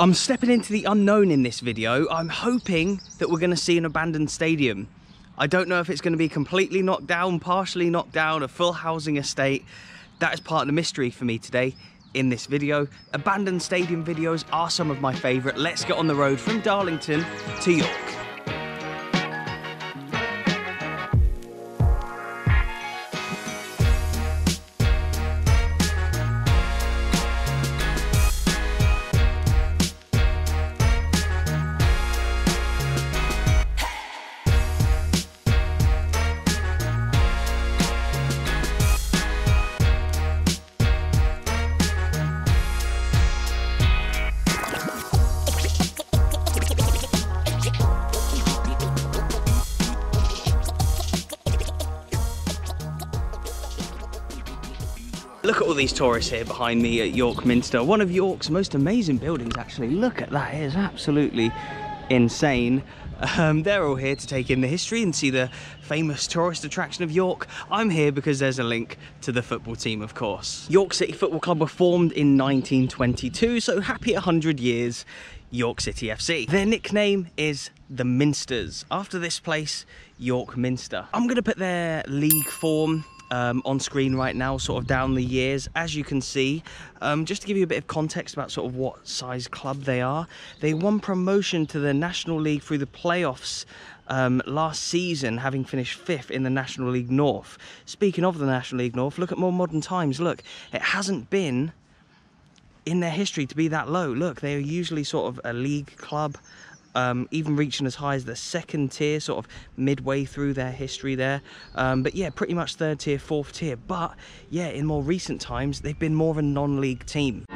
I'm stepping into the unknown in this video. I'm hoping that we're going to see an abandoned stadium. I don't know if it's going to be completely knocked down, partially knocked down, a full housing estate. That is part of the mystery for me today in this video. Abandoned stadium videos are some of my favourite. Let's get on the road from Darlington to York. Look at all these tourists here behind me at York Minster, one of York's most amazing buildings actually. Look at that, it is absolutely insane. They're all here to take in the history and see the famous tourist attraction of York. I'm here because there's a link to the football team, of course. York City Football Club were formed in 1922, so happy 100 years, York City FC. Their nickname is the Minsters, after this place, York Minster. I'm going to put their league form on screen right now, sort of down the years, as you can see. Just to give you a bit of context about sort of what size club they are, they won promotion to the National League through the playoffs last season, having finished 5th in the National League North. Speaking of the National League North, look at more modern times. Look, it hasn't been in their history to be that low. Look, they are usually sort of a league club, even reaching as high as the 2nd tier, sort of midway through their history there. But yeah, pretty much 3rd tier, 4th tier. But yeah, in more recent times, they've been more of a non-league team.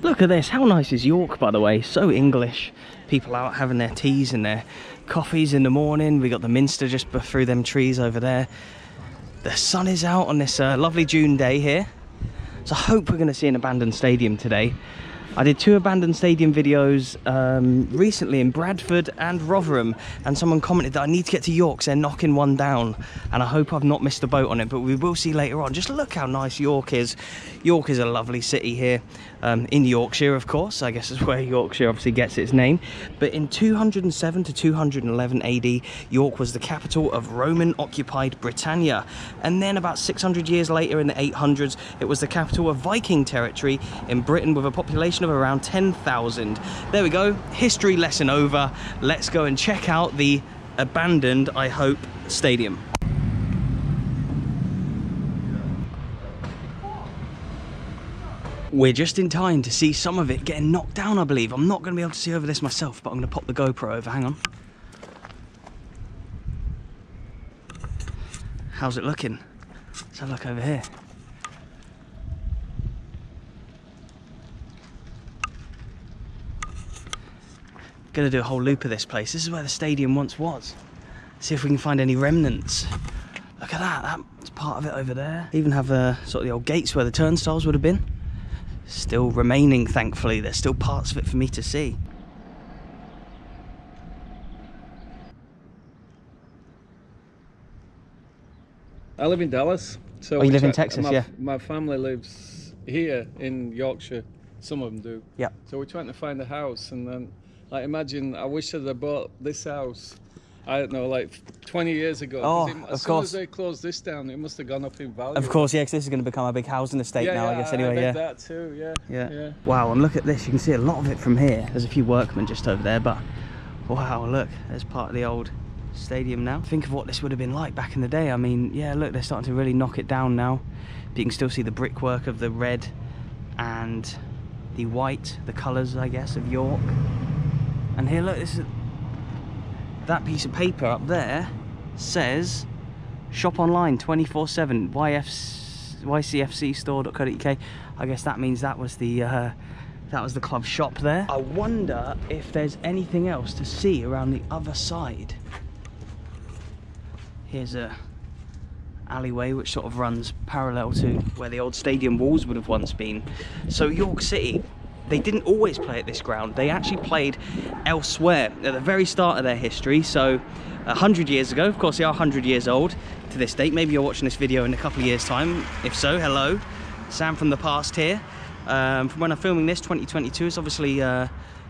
Look at this, how nice is York, by the way? So English. People out having their teas and their coffees in the morning. We got the Minster just through them trees over there. The sun is out on this lovely June day here. So I hope we're going to see an abandoned stadium today. I did 2 abandoned stadium videos recently in Bradford and Rotherham, and someone commented that I need to get to York, so they're knocking one down, and I hope I've not missed the boat on it, but we will see later on. Just look how nice York is. York is a lovely city here in Yorkshire, of course. I guess is where Yorkshire obviously gets its name. But in 207 to 211 AD, York was the capital of Roman-occupied Britannia, and then about 600 years later in the 800s, it was the capital of Viking territory in Britain with a population of around 10,000. There we go, history lesson over. Let's go and check out the abandoned, I hope, stadium. We're just in time to see some of it getting knocked down, I believe. I'm not going to be able to see over this myself, but I'm going to pop the GoPro over. Hang on. How's it looking? Let's have a look over here. Gonna do a whole loop of this place. This is where the stadium once was. See if we can find any remnants. Look at that, that's part of it over there. They even have sort of the old gates where the turnstiles would have been. Still remaining, thankfully. There's still parts of it for me to see. I live in Dallas. So oh, you live in Texas, yeah. My family lives here in Yorkshire. Some of them do. Yeah. So we're trying to find a house, and then like imagine, I wish I'd have bought this house, I don't know, like 20 years ago. Oh, as soon as they closed this down, it must have gone up in value. Of course, yeah, because this is going to become a big housing estate now, I guess, anyway. I bet that too, yeah. Wow, and look at this, you can see a lot of it from here. There's a few workmen just over there, but wow, look, there's part of the old stadium now. Think of what this would have been like back in the day. I mean, yeah, look, they're starting to really knock it down now. But you can still see the brickwork of the red and the white, the colours, I guess, of York. And here, look, this is, that piece of paper up there says shop online 24/7 ycfcstore.co.uk. I guess that means that was the club shop there. I wonder if there's anything else to see around the other side. Here's a alleyway which sort of runs parallel to where the old stadium walls would have once been. So York City They didn't always play at this ground. They actually played elsewhere at the very start of their history. So 100 years ago, of course they are 100 years old to this date. Maybe you're watching this video in a couple of years' time. If so, hello. Sam from the past here. From when I'm filming this, 2022 is obviously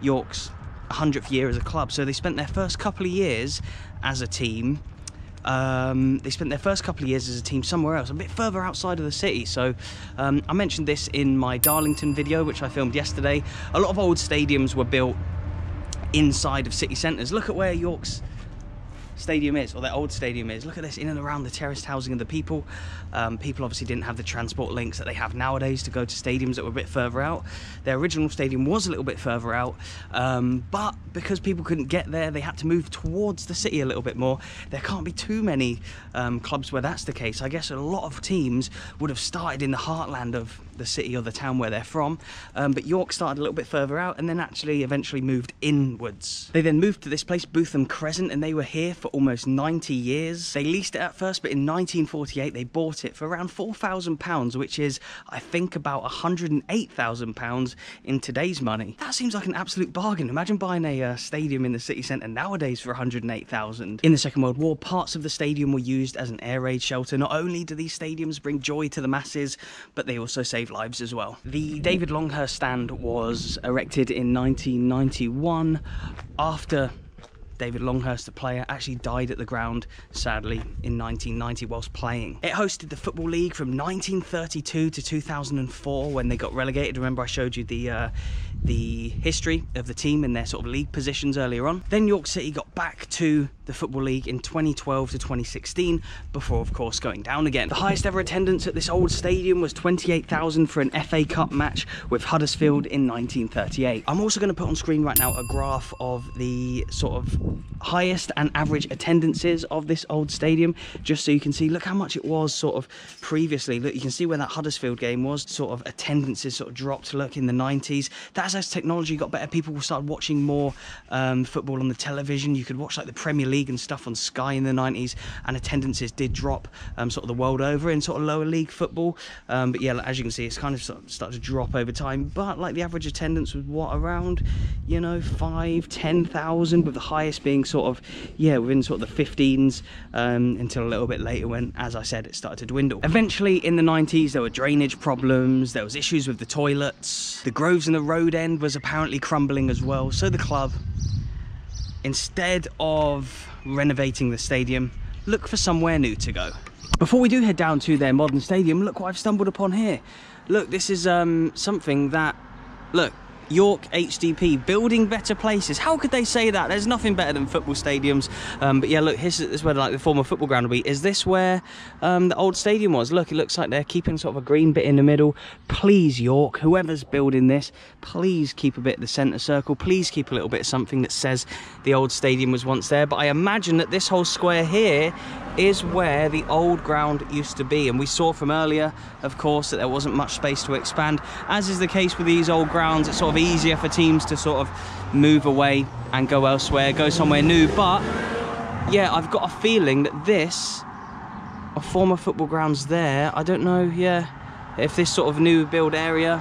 York's 100th year as a club. So they spent their first couple of years as a team. They spent their first couple of years as a team somewhere else, a bit further outside of the city. So I mentioned this in my Darlington video, which I filmed yesterday. A lot of old stadiums were built inside of city centres. Look at where York's stadium is, or their old stadium is. Look at this, in and around the terraced housing of the people. People obviously didn't have the transport links that they have nowadays to go to stadiums that were a bit further out. Their original stadium was a little bit further out, but because people couldn't get there, they had to move towards the city a little bit more. There can't be too many clubs where that's the case. I guess a lot of teams would have started in the heartland of the city or the town where they're from, but York started a little bit further out and then actually eventually moved inwards. They then moved to this place, Bootham Crescent, and they were here for almost 90 years. They leased it at first, but in 1948 they bought it for around £4,000, which is, I think, about £108,000 in today's money. That seems like an absolute bargain. Imagine buying a stadium in the city centre nowadays for £108,000. In the Second World War, parts of the stadium were used as an air raid shelter. Not only do these stadiums bring joy to the masses, but they also save lives as well. The David Longhurst stand was erected in 1991 after David Longhurst, the player, actually died at the ground, sadly, in 1990 whilst playing. It hosted the Football League from 1932 to 2004 when they got relegated. Remember I showed you the history of the team and their sort of league positions earlier on. Then York City got back to the Football League in 2012 to 2016 before, of course, going down again. The highest ever attendance at this old stadium was 28,000 for an FA Cup match with Huddersfield in 1938. I'm also going to put on screen right now a graph of the sort of highest and average attendances of this old stadium, just so you can see, look how much it was sort of previously. Look, you can see where that Huddersfield game was, sort of attendances sort of dropped, look, in the 90s. That's as technology got better, people started watching more football on the television. You could watch like the Premier League and stuff on Sky in the 90s, and attendances did drop sort of the world over in sort of lower league football. But yeah, as you can see, it's kind of, started to drop over time. But like the average attendance was what, around, you know, 5,000, 10,000, with the highest being sort of, yeah, within sort of the 15s until a little bit later when, as I said, it started to dwindle. Eventually in the 90s there were drainage problems, there was issues with the toilets, the groves and the road end was apparently crumbling as well. So the club, instead of renovating the stadium, looked for somewhere new to go. Before we do head down to their modern stadium, look what I've stumbled upon here. Look, this is something that, look, York HDP, building better places. How could they say that? There's nothing better than football stadiums. But yeah, look, this is where like the former football ground will be. Is this where the old stadium was? Look, it looks like they're keeping sort of a green bit in the middle. Please, York, whoever's building this, please keep a bit of the centre circle. Please keep a little bit of something that says the old stadium was once there. But I imagine that this whole square here is where the old ground used to be. And we saw from earlier, of course, that there wasn't much space to expand. As is the case with these old grounds, it's sort of easier for teams to sort of move away and go elsewhere, go somewhere new. But yeah, I've got a feeling that this are former football grounds there. I don't know, yeah, if this sort of new build area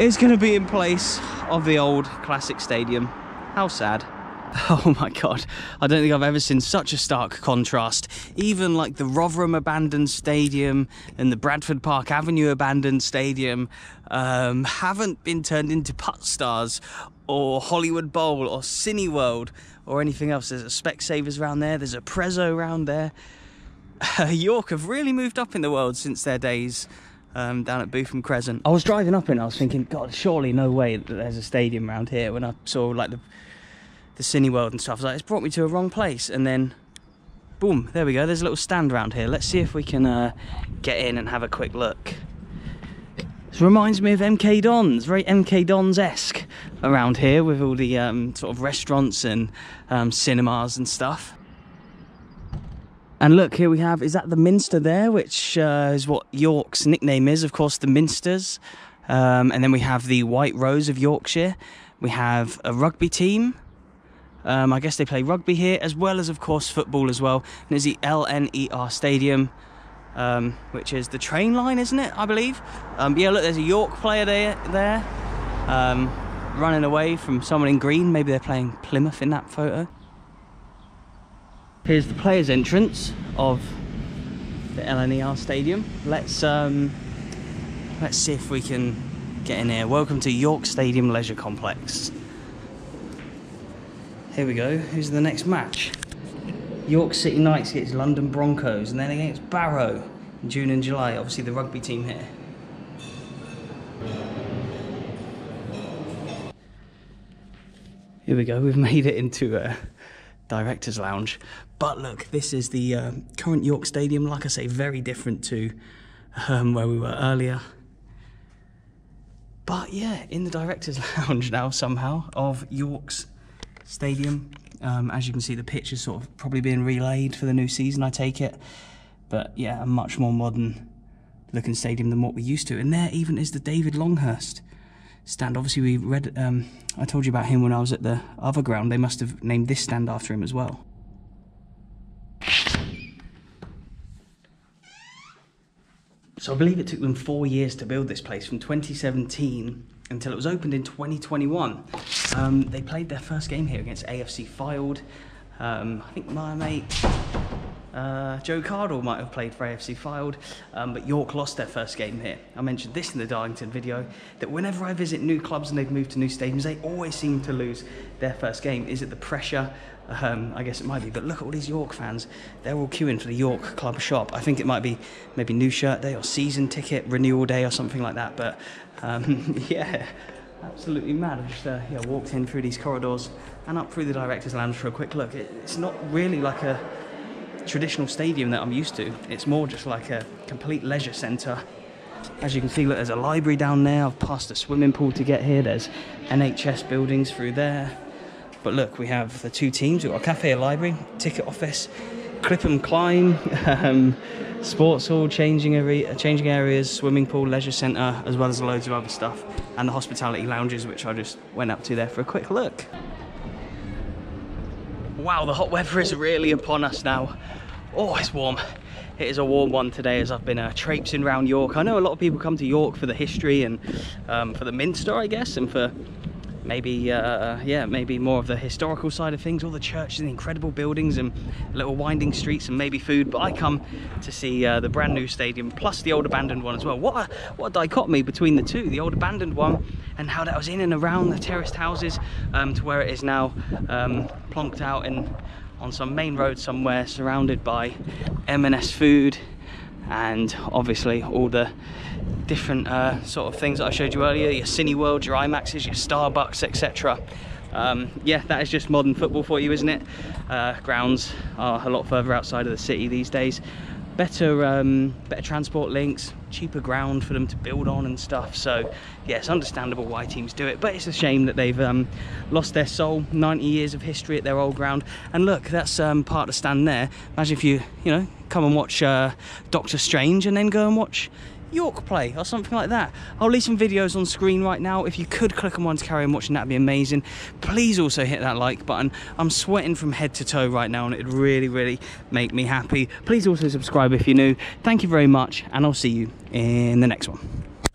is going to be in place of the old classic stadium. How sad. Oh my god, I don't think I've ever seen such a stark contrast. Even like the Rotherham abandoned stadium and the Bradford Park Avenue abandoned stadium haven't been turned into Putt Stars or Hollywood Bowl or Cineworld or anything else. There's a Specsavers round there, there's a Prezzo round there. York have really moved up in the world since their days down at Bootham Crescent. I was driving up and I was thinking, god, surely no way that there's a stadium round here, when I saw like the Cineworld and stuff. It's like, it's brought me to a wrong place. And then boom, there we go, there's a little stand around here. Let's see if we can get in and have a quick look. This reminds me of MK Dons, very MK Dons-esque around here, with all the sort of restaurants and cinemas and stuff. And look, here we have, is that the Minster there, which is what York's nickname is, of course, the Minsters. And then we have the White Rose of Yorkshire. We have a rugby team. I guess they play rugby here, as well as, of course, football as well. And there's the LNER Stadium, which is the train line, isn't it, I believe? Yeah, look, there's a York player there. running away from someone in green. Maybe they're playing Plymouth in that photo. Here's the players' entrance of the LNER Stadium. Let's see if we can get in here. Welcome to York Stadium Leisure Complex. Here we go. Who's the next match? York City Knights against London Broncos, and then against Barrow in June and July. Obviously the rugby team here. Here we go, we've made it into a director's lounge. But look, this is the current York Stadium. Like I say, very different to where we were earlier. But yeah, in the director's lounge now somehow of York's Stadium. As you can see, the pitch is sort of probably being relayed for the new season, I take it. But yeah, a much more modern looking stadium than what we used to. And there even is the David Longhurst stand. Obviously we read, I told you about him when I was at the other ground. They must have named this stand after him as well. So I believe it took them 4 years to build this place, from 2017 until it was opened in 2021. They played their first game here against AFC Fylde. I think my mate Joe Cardle might have played for AFC Fylde, but York lost their first game here. I mentioned this in the Darlington video, that whenever I visit new clubs and they've moved to new stadiums, they always seem to lose their first game. Is it the pressure? I guess it might be, but look at all these York fans. They're all queuing for the York club shop. I think it might be maybe new shirt day or season ticket renewal day or something like that. But yeah, absolutely mad. I just yeah, walked in through these corridors and up through the director's lounge for a quick look. It's not really like a traditional stadium that I'm used to. It's more just like a complete leisure centre. As you can see, look, there's a library down there. I've passed a swimming pool to get here. There's NHS buildings through there. But look, we have the two teams. We've got a cafe, a library, ticket office, clip and climb, sports hall, changing areas, swimming pool, leisure centre, as well as loads of other stuff. And the hospitality lounges, which I just went up to there for a quick look. Wow, the hot weather is really upon us now. Oh, it's warm. It is a warm one today, as I've been traipsing around York. I know a lot of people come to York for the history and for the Minster, I guess, and for maybe yeah, maybe more of the historical side of things, all the churches and incredible buildings and little winding streets and maybe food. But I come to see the brand new stadium plus the old abandoned one as well. What a dichotomy between the two, the old abandoned one and how that was in and around the terraced houses, to where it is now plonked out in on some main road somewhere, surrounded by M&S food and obviously all the different sort of things that I showed you earlier, your Cineworld, your IMAXs, your Starbucks, etc. Yeah, that is just modern football for you, isn't it? Grounds are a lot further outside of the city these days. Better better transport links, cheaper ground for them to build on and stuff. So yeah, it's understandable why teams do it, but it's a shame that they've lost their soul. 90 years of history at their old ground. And look, that's part of the stand there. Imagine if you know, come and watch Doctor Strange and then go and watch York play or something like that. I'll leave some videos on screen right now. If you could click on one to carry on watching, that'd be amazing. Please also hit that like button. I'm sweating from head to toe right now and it'd really make me happy. Please also subscribe if you're new. Thank you very much and I'll see you in the next one.